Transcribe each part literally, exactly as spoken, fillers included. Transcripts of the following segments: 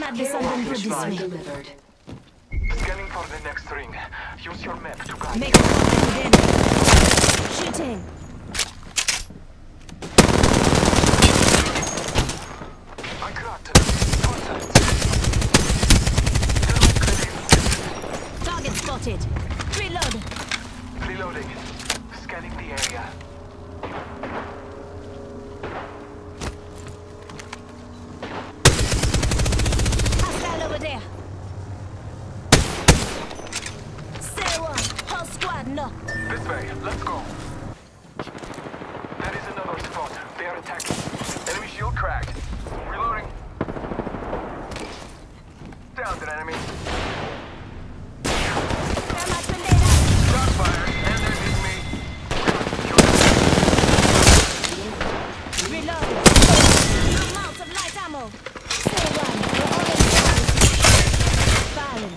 Map descendant will dismay. Delivered. Scanning for the next ring. Use your map to guide. Make it shooting. I cracked it. Contact. Target spotted. Reload. Reloading. Scanning the area. This way, let's go. That is another spot. They are attacking. Enemy shield cracked. Reloading. Downed an enemy. Crossfire, and there's his me. Reload. Amount of light ammo. Stay one. We're already down. Firing.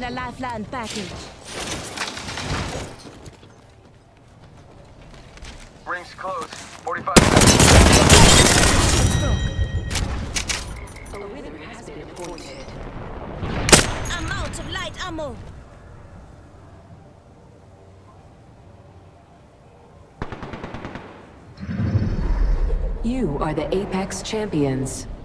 A lifeline package. Rings closed. forty-five A wither has been reported. I'm out of light ammo. You are the Apex Champions.